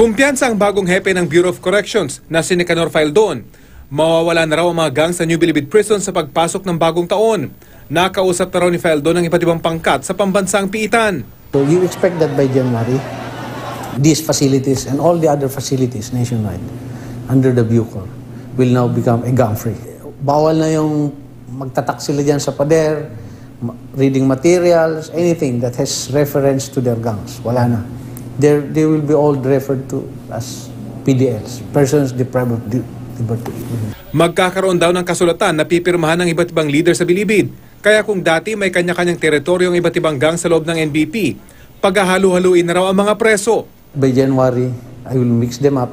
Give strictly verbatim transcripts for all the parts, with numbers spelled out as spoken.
Kumpiyansa ang bagong hepe ng Bureau of Corrections na si Nicanor Faeldon. Mawawala na raw ang mga gang sa New Bilibid Prison sa pagpasok ng bagong taon. Nakausap na raw ni Faeldon ang iba't ibang pangkat sa pambansang piitan. So you expect that by January, these facilities and all the other facilities nationwide under the Bucor will now become a gang-free. Bawal na yung magtatak sila dyan sa pader, reading materials, anything that has reference to their gangs. Wala na. They're, they will be all referred to as P D Ls, persons deprived of liberty. Magkakaroon daw ng kasulatan na pipirmahan ng iba't ibang leader sa Bilibid. Kaya kung dati may kanya-kanyang teritoryong iba't ibang gang sa loob ng N B P, paghahalo-haluin na raw ang mga preso. By January, I will mix them up.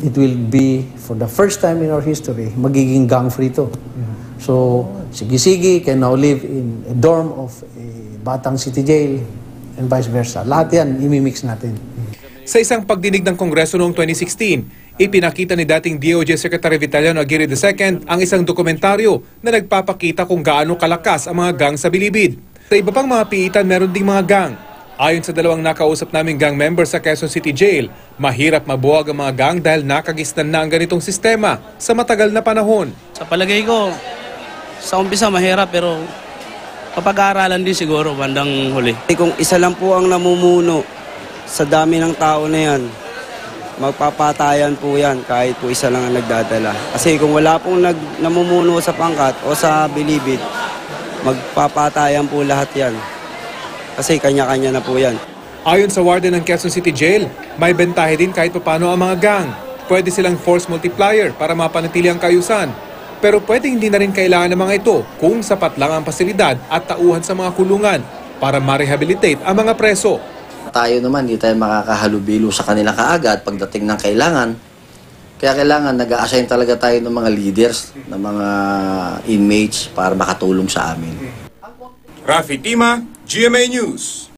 It will be, for the first time in our history, magiging gang-free to. So, Sigi-Sigi can now live in a dorm of a Batangas City Jail, and vice versa. Lahat yan, imimix natin. Sa isang pagdinig ng Kongreso noong twenty sixteen, ipinakita ni dating D O J Secretary Vitaliano Aguirre the Second ang isang dokumentaryo na nagpapakita kung gaano kalakas ang mga gang sa Bilibid. Sa iba pang mga piitan, meron ding mga gang. Ayon sa dalawang nakausap naming gang members sa Quezon City Jail, mahirap mabuwag ang mga gang dahil nakagisnan na ang ganitong sistema sa matagal na panahon. Sa palagay ko, sa umpisa mahirap pero papag-aaralan din siguro bandang huli. Kung isa lang po ang namumuno sa dami ng tao na yan, magpapatayan po yan kahit po isa lang ang nagdadala. Kasi kung wala pong nag namumuno sa pangkat o sa Bilibid, magpapatayan po lahat yan. Kasi kanya-kanya na po yan. Ayon sa warden ng Quezon City Jail, may bentahe din kahit paano ang mga gang. Pwede silang force multiplier para mapanatili ang kaayusan. Pero pwedeng hindi na rin kailangan ng mga ito kung sapat lang ang pasilidad at tauhan sa mga kulungan para ma-rehabilitate ang mga preso. Tayo naman, hindi tayo makakahalubilo sa kanila kaagad pagdating ng kailangan. Kaya kailangan nag-a-assign talaga tayo ng mga leaders, ng mga inmates para makatulong sa amin. Raffy Tima, G M A News.